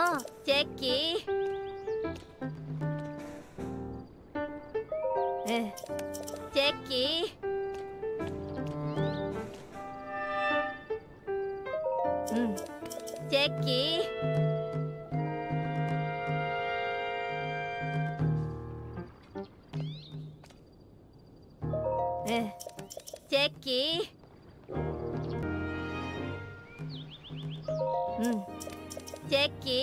Oh, Jackie. Jackie. Jackie. Jackie. Jackie.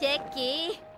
Jackie.